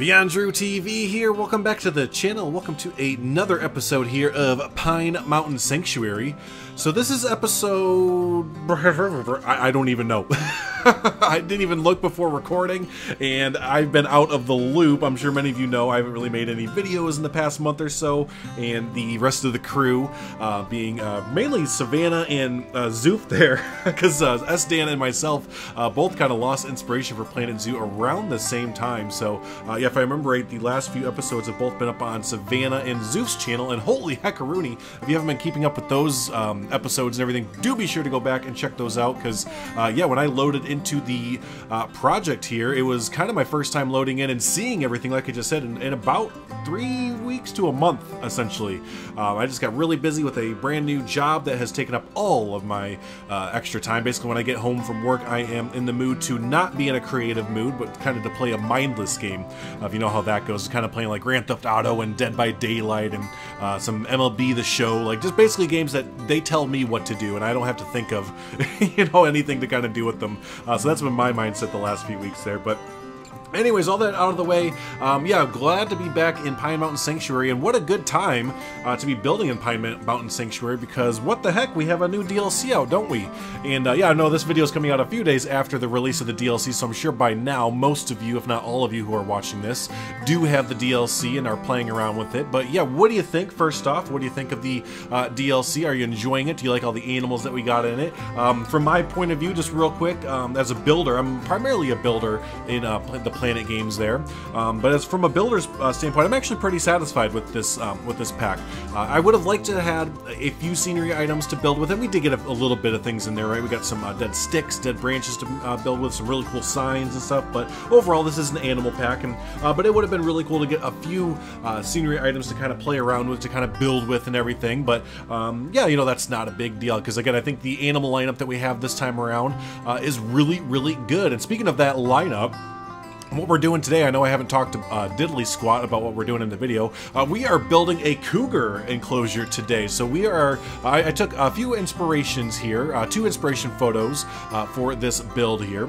Beyond Drew TV here, welcome back to the channel, welcome to another episode here of Pine Mountain Sanctuary. So this is episode... I don't even know. I didn't even look before recording, and I've been out of the loop. I'm sure many of you know I haven't really made any videos in the past month or so, and the rest of the crew, being mainly Savannah and Zoof there, because S. Dan and myself both kind of lost inspiration for Planet Zoo around the same time. So yeah, if I remember right, the last few episodes have both been up on Savannah and Zoof's channel, and holy heckaroonie, if you haven't been keeping up with those episodes and everything, do be sure to go back and check those out, because yeah, when I loaded into the project here, it was kind of my first time loading in and seeing everything, like I just said, in about 3 weeks to a month, essentially. I just got really busy with a brand new job that has taken up all of my extra time. Basically, when I get home from work, I am in the mood to not be in a creative mood, but kind of to play a mindless game. If you know how that goes, kind of playing like Grand Theft Auto and Dead by Daylight and some MLB The Show, like just basically games that they tell me what to do and I don't have to think of, you know, anything to kind of do with them. So that's been my mindset the last few weeks there, but anyways, all that out of the way, yeah, glad to be back in Pine Mountain Sanctuary, and what a good time to be building in Pine Mountain Sanctuary, because what the heck, we have a new DLC out, don't we? And yeah, I know this video is coming out a few days after the release of the DLC, so I'm sure by now most of you, if not all of you who are watching this, do have the DLC and are playing around with it. But yeah, what do you think? First off, what do you think of the DLC? Are you enjoying it? Do you like all the animals that we got in it? From my point of view, just real quick, as a builder, I'm primarily a builder in the Planet games there, but as from a builder's standpoint, I'm actually pretty satisfied with this pack. I would have liked to have had a few scenery items to build with, and we did get a little bit of things in there, right? We got some dead sticks, dead branches to build with, some really cool signs and stuff. But overall, this is an animal pack, and but it would have been really cool to get a few scenery items to kind of play around with, to kind of build with and everything. But yeah, you know, that's not a big deal, because again, I think the animal lineup that we have this time around is really, really good. And speaking of that lineup, what we're doing today, I know I haven't talked to diddly squat about what we're doing in the video. We are building a cougar enclosure today, so we are... I took a few inspirations here, two inspiration photos for this build here.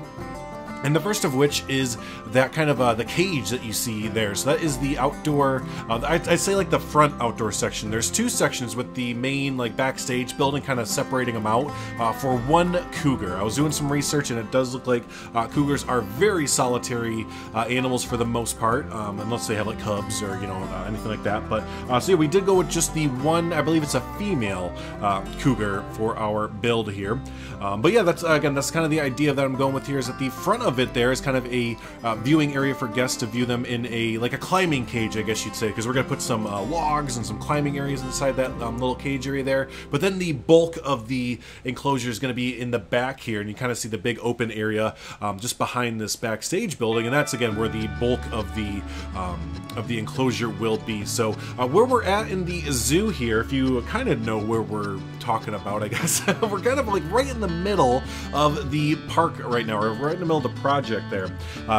And the first of which is that kind of the cage that you see there. So that is the outdoor, I'd say like the front outdoor section. There's two sections with the main like backstage building kind of separating them out for one cougar. I was doing some research, and it does look like cougars are very solitary animals for the most part, unless they have like cubs or, you know, anything like that. But so yeah, we did go with just the one, I believe it's a female cougar for our build here. But yeah, that's again, that's kind of the idea that I'm going with here, is that the front of it there is kind of a viewing area for guests to view them in a like a climbing cage, I guess you'd say, because we're gonna put some logs and some climbing areas inside that little cage area there. But then the bulk of the enclosure is gonna be in the back here, and you kind of see the big open area just behind this backstage building, and that's again where the bulk of the enclosure will be. So where we're at in the zoo here, if you kind of know where we're talking about, I guess we're kind of like right in the middle of the park right now, or right in the middle of the project there.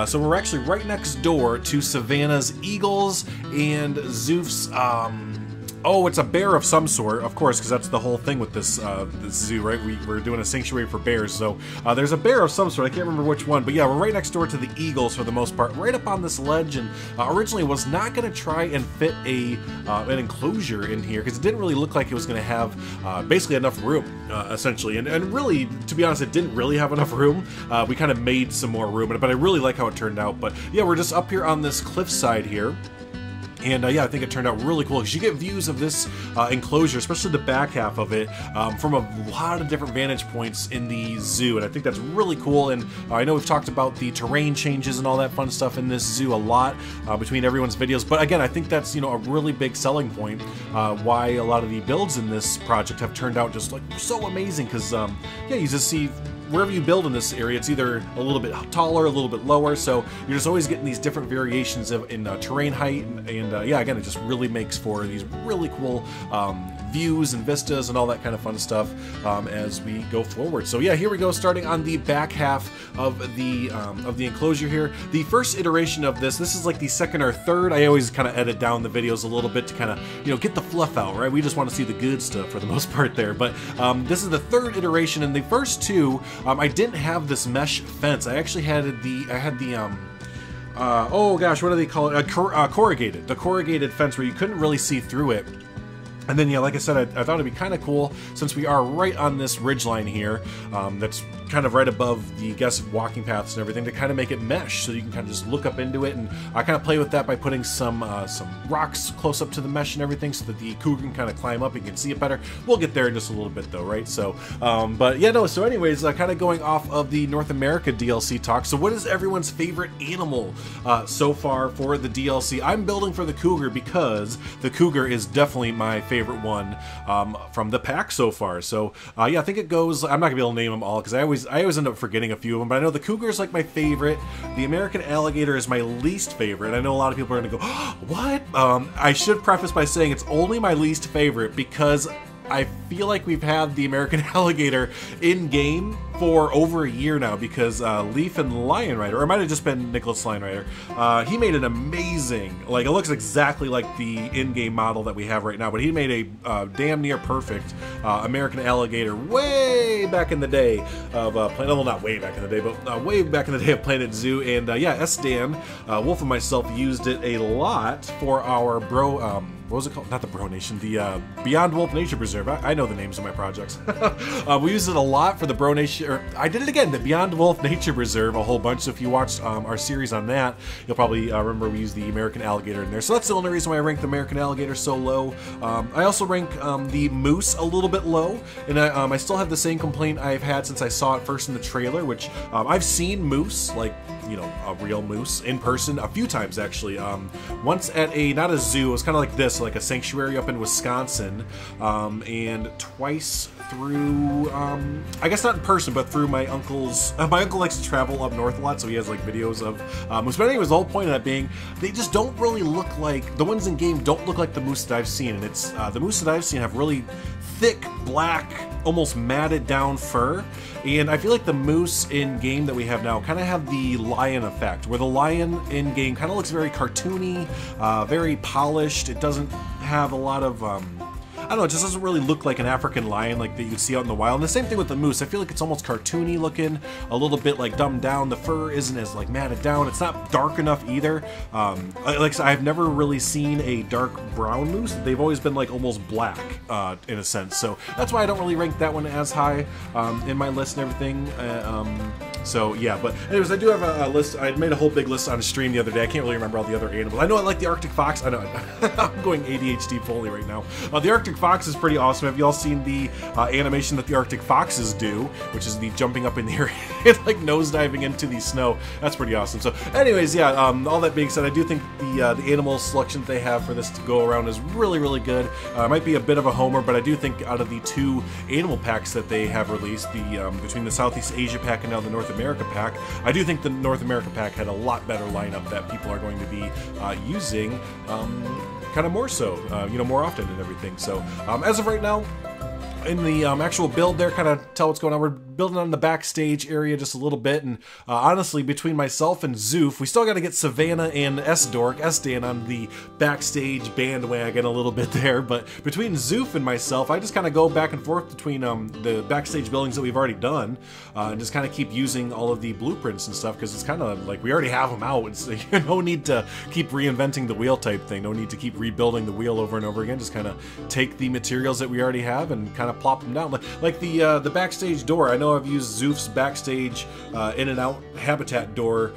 So we're actually right next door to Savannah's eagles and Zoof's oh, it's a bear of some sort, of course, because that's the whole thing with this, this zoo, right? We're doing a sanctuary for bears, so there's a bear of some sort. I can't remember which one, but yeah, we're right next door to the eagles for the most part, right up on this ledge. And originally was not going to try and fit a an enclosure in here, because it didn't really look like it was going to have basically enough room, essentially. And really, to be honest, it didn't really have enough room. We kind of made some more room, but I really like how it turned out. But yeah, we're just up here on this cliffside here. And yeah, I think it turned out really cool, because you get views of this enclosure, especially the back half of it, from a lot of different vantage points in the zoo, and I think that's really cool. And I know we've talked about the terrain changes and all that fun stuff in this zoo a lot between everyone's videos, but again, I think that's, you know, a really big selling point why a lot of the builds in this project have turned out just like so amazing, because yeah, you just see wherever you build in this area, it's either a little bit taller, a little bit lower, so you're just always getting these different variations of, in terrain height, and yeah, again, it just really makes for these really cool views and vistas and all that kind of fun stuff as we go forward. So yeah, here we go, starting on the back half of the enclosure here. The first iteration of this is like the second or third. I always kind of edit down the videos a little bit to kind of, you know, get the fluff out, right? We just want to see the good stuff for the most part there. But this is the third iteration, and the first two, I didn't have this mesh fence. I actually had the oh gosh, what do they call it? Corrugated. The corrugated fence where you couldn't really see through it. And then, yeah, like I said, I thought it'd be kind of cool, since we are right on this ridgeline here, that's kind of right above the guest walking paths and everything, to kind of make it mesh, so you can kind of just look up into it. And I kind of play with that by putting some rocks close up to the mesh and everything, so that the cougar can kind of climb up and can see it better. We'll get there in just a little bit, though, right? So, but yeah, no. So, anyways, kind of going off of the North America DLC talk. So, what is everyone's favorite animal so far for the DLC? I'm building for the cougar, because the cougar is definitely my favorite one from the pack so far. So, yeah, I think it goes. I'm not gonna be able to name them all, because I always end up forgetting a few of them, but I know the cougar is like my favorite. The American alligator is my least favorite. I know a lot of people are going to go, oh, what? I should preface by saying it's only my least favorite, because I feel like we've had the American alligator in game for over a year now, because Leaf and Lion Rider, or it might have just been Nicholas Lion Rider, he made an amazing, like, it looks exactly like the in-game model that we have right now, but he made a damn near perfect American alligator way back in the day of Planet, well, not way back in the day, but way back in the day of Planet Zoo. And yeah, S. Dan, Wolf and myself used it a lot for our bro, what was it called? Not the Bro Nation, the Beyond Wolf Nature Preserve. I know the names of my projects. We used it a lot for the Bro Nation, or I did it again, the Beyond Wolf Nature Preserve, a whole bunch. So if you watched our series on that, you'll probably remember we used the American alligator in there. So that's the only reason why I ranked the American alligator so low. I also rank the moose a little bit low, and I still have the same complaint I've had since I saw it first in the trailer, which I've seen moose, like, you know, a real moose in person a few times, actually. Once at a, not a zoo, it was kind of like this, like a sanctuary up in Wisconsin, and twice through, I guess not in person, but through my uncle's, my uncle likes to travel up north a lot, so he has like videos of moose. But anyways, the whole point of that being, they just don't really look like, the ones in game don't look like the moose that I've seen, and it's, the moose that I've seen have really thick, black, almost matted down fur, and I feel like the moose in game that we have now kind of have the lion effect, where the lion in game kind of looks very cartoony, very polished. It doesn't have a lot of I don't know, it just doesn't really look like an African lion like that you'd see out in the wild. And the same thing with the moose. I feel like it's almost cartoony looking, a little bit like dumbed down. The fur isn't as like matted down. It's not dark enough either. Like I've never really seen a dark brown moose. They've always been like almost black in a sense. So that's why I don't really rank that one as high in my list and everything. So yeah, but anyways, I do have a list. I made a whole big list on a stream the other day. I can't really remember all the other animals. I know I like the Arctic fox. I know I'm going ADHD fully right now. The Arctic fox is pretty awesome. Have you all seen the animation that the Arctic foxes do, which is the jumping up in the air and like nosediving into the snow? That's pretty awesome. So anyways, yeah, all that being said, I do think the animal selection they have for this to go around is really, really good. It might be a bit of a homer, but I do think out of the two animal packs that they have released, the between the Southeast Asia pack and now the North America pack, I do think the North America pack had a lot better lineup that people are going to be using kind of more so, you know, more often and everything. So as of right now, in the actual build there, kind of tell what's going on. We're building on the backstage area just a little bit, and honestly, between myself and Zoof, we still got to get Savannah and S Dan on the backstage bandwagon a little bit there. But between Zoof and myself, I just kind of go back and forth between the backstage buildings that we've already done, and just kind of keep using all of the blueprints and stuff, because it's kind of like we already have them out. It's no need to keep reinventing the wheel type thing. No need to keep rebuilding the wheel over and over again. Just kind of take the materials that we already have and kind of plop them down, like the backstage door. I know I've used Zoof's backstage in and out habitat door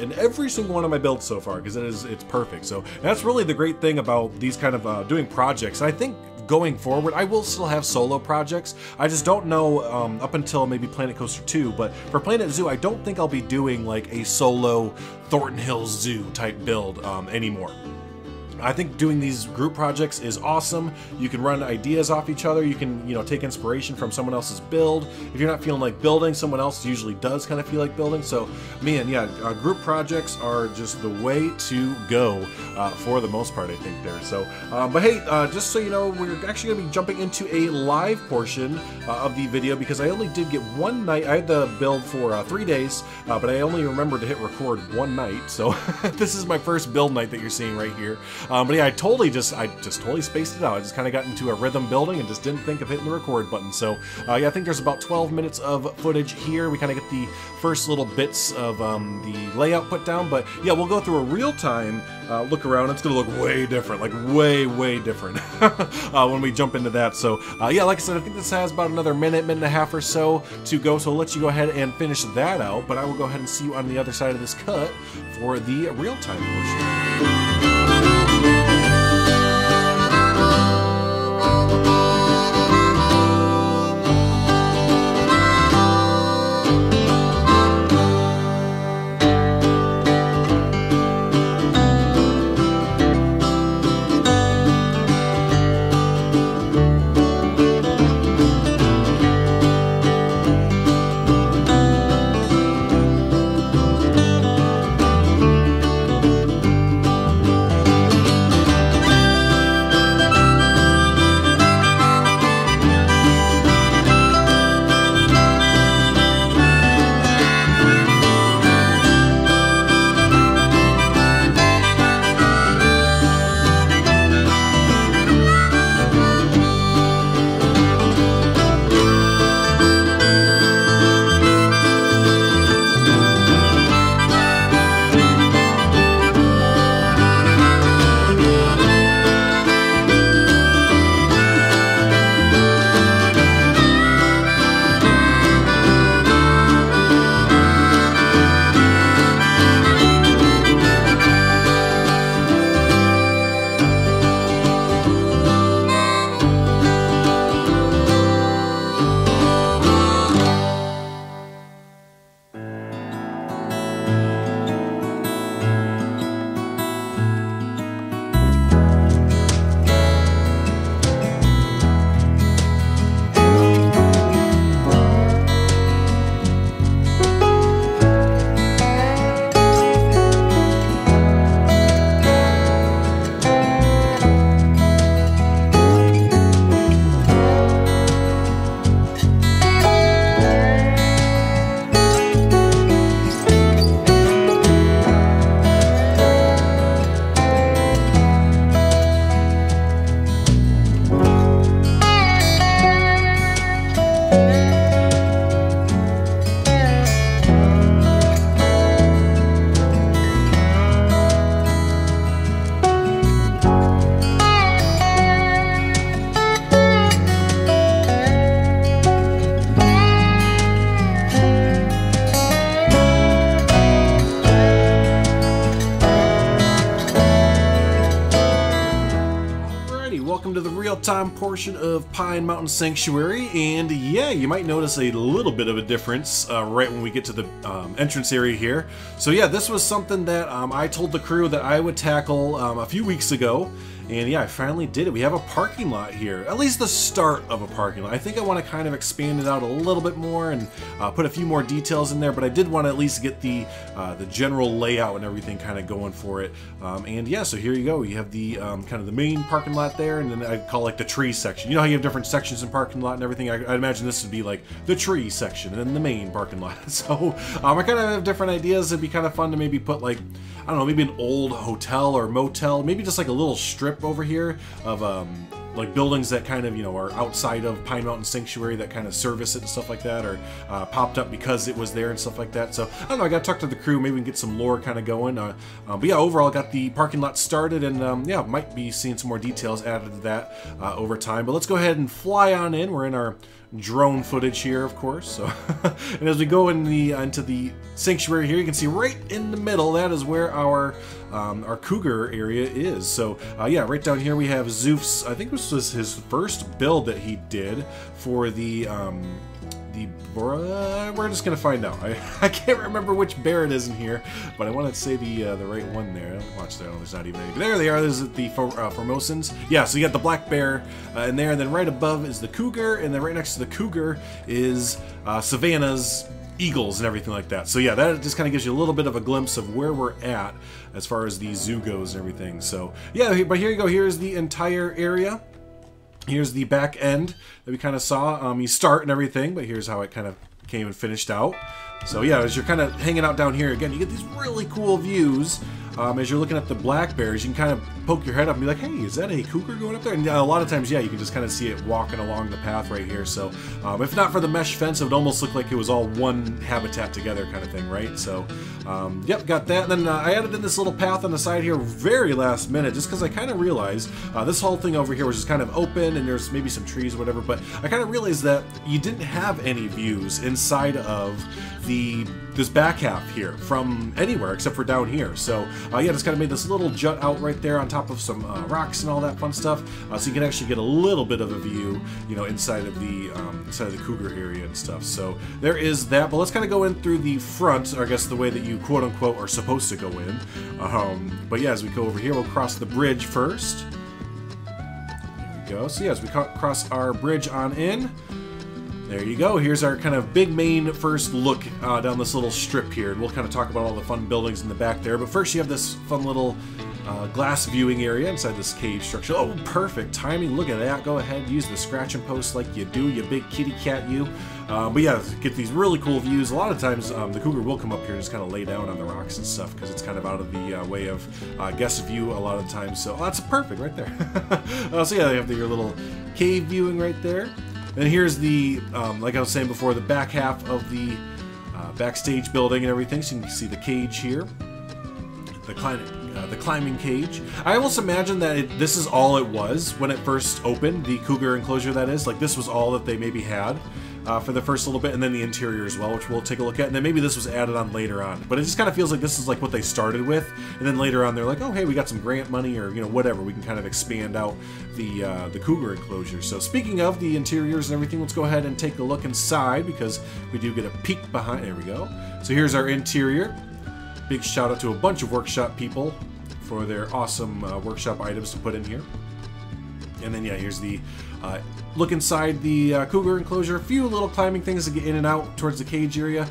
in every single one of my builds so far, because it's perfect. So that's really the great thing about these kind of doing projects. And I think going forward, I will still have solo projects. I just don't know up until maybe Planet Coaster 2, but for Planet Zoo, I don't think I'll be doing like a solo Thornton Hills Zoo type build anymore. I think doing these group projects is awesome. You can run ideas off each other. You can, you know, take inspiration from someone else's build. If you're not feeling like building, someone else usually does kind of feel like building. So, man, yeah, group projects are just the way to go for the most part, I think, there. So, but hey, just so you know, we're actually going to be jumping into a live portion of the video, because I only did get one night. I had the build for 3 days, but I only remembered to hit record one night. So this is my first build night that you're seeing right here. But yeah, I just totally spaced it out. I just kind of got into a rhythm building and just didn't think of hitting the record button. So yeah, I think there's about 12 minutes of footage here. We kind of get the first little bits of the layout put down, but yeah, we'll go through a real-time look around. It's gonna look way different, like way different when we jump into that. So yeah, like I said, I think this has about another minute and a half or so to go, so I'll let you go ahead and finish that out, but I will go ahead and see you on the other side of this cut for the real-time portion. Time portion of Pine Mountain Sanctuary, and yeah, you might notice a little bit of a difference right when we get to the entrance area here. So yeah, this was something that I told the crew that I would tackle a few weeks ago, and yeah, I finally did it. We have a parking lot here, at least the start of a parking lot. I think I want to kind of expand it out a little bit more and put a few more details in there, but I did want to at least get the general layout and everything kind of going for it. And yeah, so here you go. You have the kind of the main parking lot there, and then I call like the tree section. You know how you have different sections in parking lot and everything? I imagine this would be like the tree section and then the main parking lot. So I kind of have different ideas. It'd be kind of fun to maybe put like, I don't know, maybe an old hotel or motel, maybe just like a little strip over here of like buildings that kind of, you know, are outside of Pine Mountain Sanctuary that kind of service it and stuff like that, or popped up because it was there and stuff like that. So I don't know, I gotta talk to the crew, maybe we can get some lore kind of going. But yeah, overall got the parking lot started, and yeah, might be seeing some more details added to that over time. But let's go ahead and fly on in. We're in our drone footage here, of course. So and as we go in the into the sanctuary here, you can see right in the middle, that is where our cougar area is. So yeah, right down here we have Zoof's, I think this was his first build that he did for the we're just gonna find out. I can't remember which bear it is in here, but I want to say the right one there. Watch that, there's not even any. There they are. There's the Formosans. Yeah, so you got the black bear in there, and then right above is the cougar, and then right next to the cougar is Savannah's eagles and everything like that. So yeah, that just kind of gives you a little bit of a glimpse of where we're at as far as the zoo goes and everything. So yeah, but here you go. Here's the entire area. Here's the back end that we kind of saw. You start and everything, but here's how it kind of came and finished out. So yeah, as you're kind of hanging out down here, again, you get these really cool views As you're looking at the black bears, you can kind of poke your head up and be like, hey, is that a cougar going up there? And a lot of times, yeah, you can just kind of see it walking along the path right here. So if not for the mesh fence, it would almost look like it was all one habitat together kind of thing, right? So, yep, got that. And then I added in this little path on the side here very last minute, just because I kind of realized this whole thing over here was just kind of open and there's maybe some trees or whatever, but I kind of realized that you didn't have any views inside of this back half here from anywhere except for down here. So yeah, just kind of made this little jut out right there on top of some rocks and all that fun stuff, so you can actually get a little bit of a view, you know, inside of the cougar area and stuff. So there is that. But let's kind of go in through the front, or I guess the way that you quote unquote are supposed to go in. But yeah, as we go over here, we'll cross the bridge first. There we go. So yeah, as we cross our bridge on in. There you go. Here's our kind of big main first look down this little strip here. And we'll kind of talk about all the fun buildings in the back there. But first you have this fun little glass viewing area inside this cage structure. Oh, perfect timing. Look at that. Go ahead. Use the scratching post like you do, you big kitty cat you. But yeah, get these really cool views. A lot of times the cougar will come up here and just kind of lay down on the rocks and stuff because it's kind of out of the way of guest view a lot of times. So oh, that's perfect right there. So yeah, you have your little cave viewing right there. And here's the, like I was saying before, the back half of the backstage building and everything. So you can see the cage here, the climbing cage. I almost imagine that this is all it was when it first opened, the cougar enclosure that is. Like this was all that they maybe had for the first little bit, and then the interior as well, which we'll take a look at. And then maybe this was added on later on. But it just kind of feels like this is like what they started with. And then later on they're like, oh hey, we got some grant money or, you know, whatever. We can kind of expand out the cougar enclosure. So speaking of the interiors and everything, let's go ahead and take a look inside because we do get a peek behind. There we go. So here's our interior. Big shout out to a bunch of workshop people for their awesome workshop items to put in here. And then yeah, here's the look inside the cougar enclosure. A few little climbing things to get in and out towards the cage area.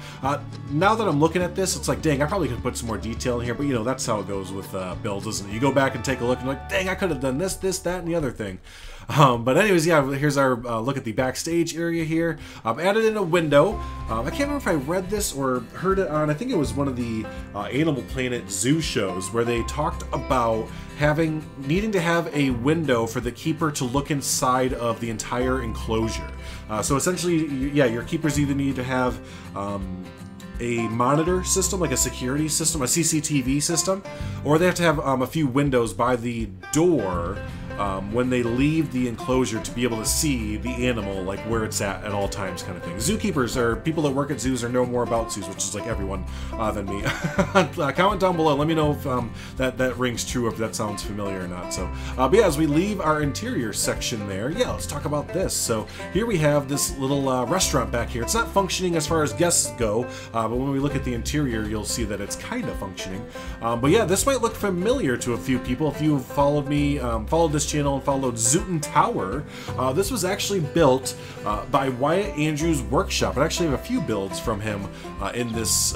Now that I'm looking at this, it's like, dang, I probably could put some more detail in here, but you know, that's how it goes with builds, isn't it? You go back and take a look and like, dang, I could have done this, this, that, and the other thing. But anyways, yeah, here's our look at the backstage area here. I've added in a window. I can't remember if I read this or heard it on, I think it was one of the Animal Planet Zoo shows where they talked about needing to have a window for the keeper to look inside of the entire enclosure. So essentially, yeah, your keepers either need to have a monitor system, like a security system, a CCTV system, or they have to have a few windows by the door when they leave the enclosure to be able to see the animal, like where it's at all times kind of thing. Zookeepers, or people that work at zoos, or know more about zoos, which is like everyone than me. Comment down below, let me know if that rings true, if that sounds familiar or not. So, but yeah, as we leave our interior section there, yeah, let's talk about this. So here we have this little restaurant back here. It's not functioning as far as guests go, but when we look at the interior, you'll see that it's kind of functioning. But yeah, this might look familiar to a few people if you followed me, followed this channel and followed Zooten Tower. This was actually built by Wyatt Andrews' workshop. I actually have a few builds from him in this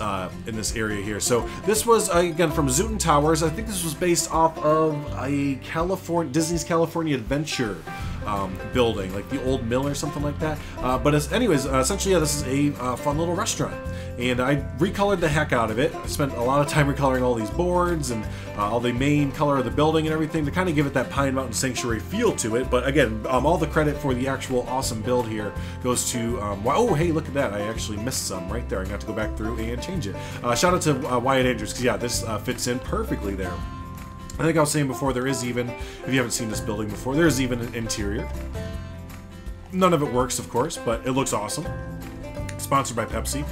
area here. So this was again from Zooten Towers. I think this was based off of a Disney's California Adventure building, like the old mill or something like that. But anyways, essentially, yeah, this is a fun little restaurant. And I recolored the heck out of it. I spent a lot of time recoloring all these boards and all the main color of the building and everything to kind of give it that Pine Mountain Sanctuary feel to it. But again, all the credit for the actual awesome build here goes to, oh hey, look at that, I actually missed some right there. I got to go back through and change it. Shout out to Wyatt Andrews, because yeah, this fits in perfectly there. I think I was saying before, there is even, if you haven't seen this building before, there is even an interior. None of it works, of course, but it looks awesome. Sponsored by Pepsi.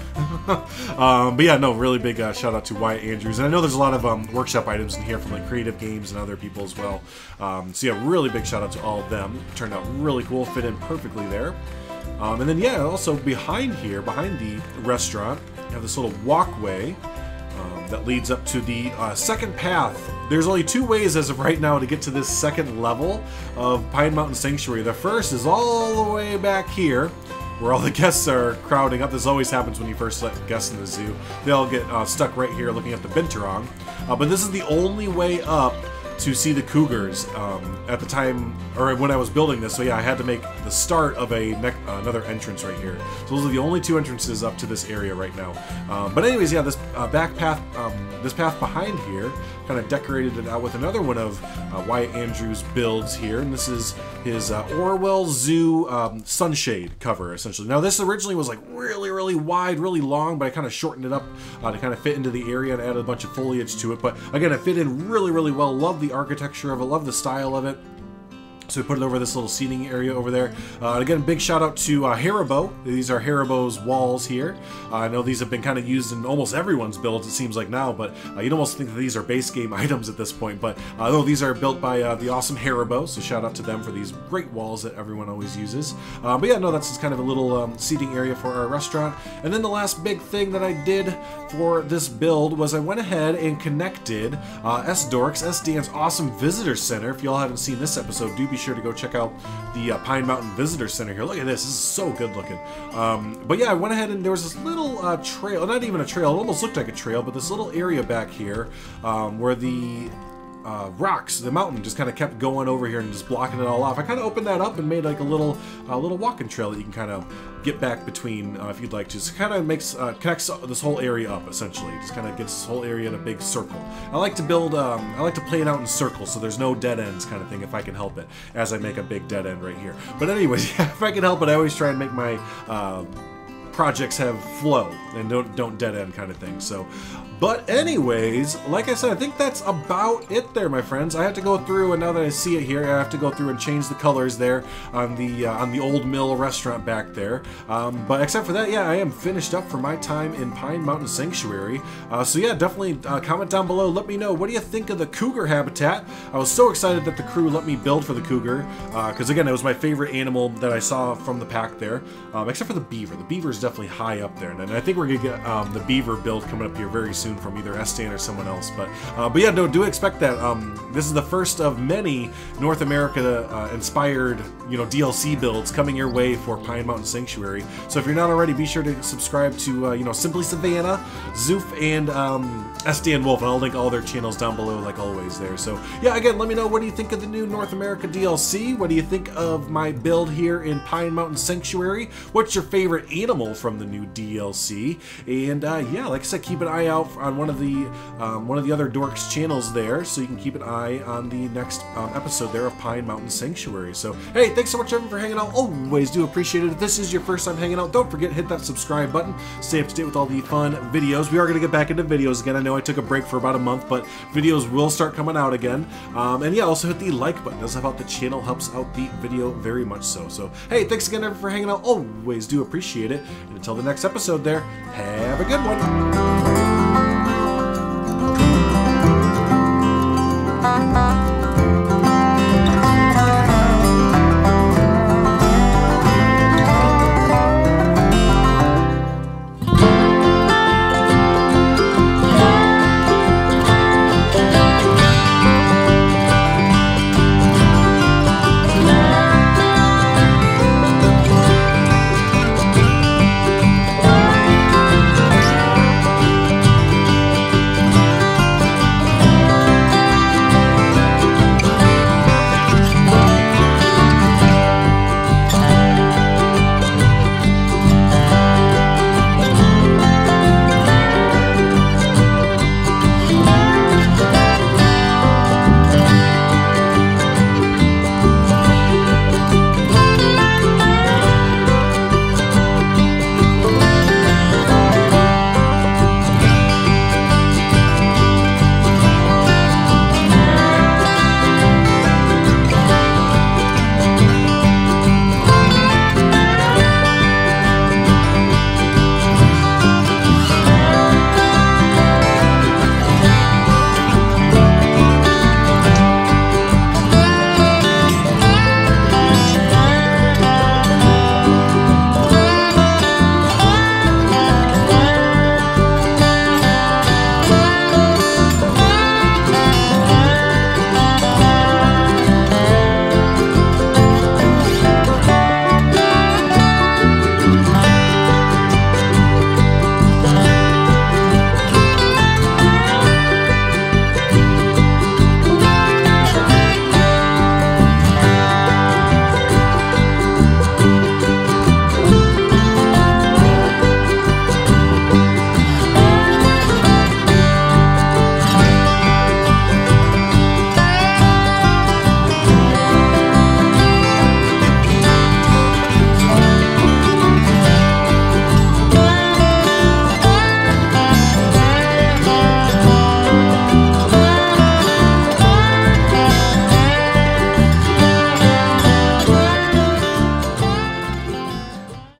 But yeah, no, really big shout out to Wyatt Andrews. And I know there's a lot of workshop items in here from like Creative Games and other people as well. So yeah, really big shout out to all of them. Turned out really cool, fit in perfectly there. And then yeah, also behind here, behind the restaurant, you have this little walkway that leads up to the second path. There's only two ways as of right now to get to this second level of Pine Mountain Sanctuary. The first is all the way back here, where all the guests are crowding up. This always happens when you first let guests in the zoo. They all get stuck right here looking at the binturong. But this is the only way up to see the cougars at the time, or when I was building this. So yeah, I had to make the start of another entrance right here. So those are the only two entrances up to this area right now. But anyways, yeah, this back path, this path behind here, kind of decorated it out with another one of Wyatt Andrews' builds here, and this is his Orwell Zoo sunshade cover, essentially. Now this originally was like really wide, really long, but I kind of shortened it up to kind of fit into the area and added a bunch of foliage to it. But again, it fit in really well. Love the architecture of it, love the style of it. So we put it over this little seating area over there. Again, big shout out to Haribo. These are Haribo's walls here. I know these have been kind of used in almost everyone's builds, it seems like now, but you'd almost think that these are base game items at this point. But no, these are built by the awesome Haribo, so shout out to them for these great walls that everyone always uses. But yeah, no, that's just kind of a little seating area for our restaurant. And then the last big thing that I did for this build was I went ahead and connected S. Dan's awesome visitor center. If y'all haven't seen this episode, do be sure to go check out the Pine Mountain Visitor Center here. Look at this, this is so good looking. But yeah, I went ahead and there was this little trail, not even a trail, it almost looked like a trail, but this little area back here where the rocks, the mountain just kind of kept going over here and just blocking it all off. I kind of opened that up and made like a little walking trail that you can kind of get back between if you'd like to. So kind of makes connects this whole area up, essentially. Just kind of gets this whole area in a big circle. I like to build, I like to play it out in circles, so there's no dead ends kind of thing if I can help it, as I make a big dead end right here. But anyways, yeah, if I can help it, I always try and make my projects have flow and don't dead end kind of thing. So, but anyways, like I said, I think that's about it there, my friends. I have to go through, and now that I see it here, I have to go through and change the colors there on the Old Mill restaurant back there. But except for that, yeah, I am finished up for my time in Pine Mountain Sanctuary. So yeah, definitely comment down below. Let me know, what do you think of the cougar habitat? I was so excited that the crew let me build for the cougar because again, it was my favorite animal that I saw from the pack there, except for the beaver. The beaver's definitely high up there, and I think we're gonna get the beaver build coming up here very soon from either S. Dan or someone else. But yeah, no, do expect that. This is the first of many North America inspired, you know, DLC builds coming your way for Pine Mountain Sanctuary. So if you're not already, be sure to subscribe to you know, Simply Savannah, Zoof, and SdanWolf, and I'll link all their channels down below like always there. So yeah, again, let me know, what do you think of the new North America DLC? What do you think of my build here in Pine Mountain Sanctuary? What's your favorite animal from the new DLC? And yeah, like I said, keep an eye out on one of the other dorks channels there, so you can keep an eye on the next episode there of Pine Mountain Sanctuary. So hey, thanks so much everyone for hanging out, always do appreciate it. If this is your first time hanging out, don't forget, hit that subscribe button, stay up to date with all the fun videos. We are going to get back into videos again. I know I took a break for about a month, but videos will start coming out again. And yeah, also hit the like button, does help out the channel, helps out the video very much so. So hey, thanks again everyone for hanging out, always do appreciate it. And until the next episode there, have a good one.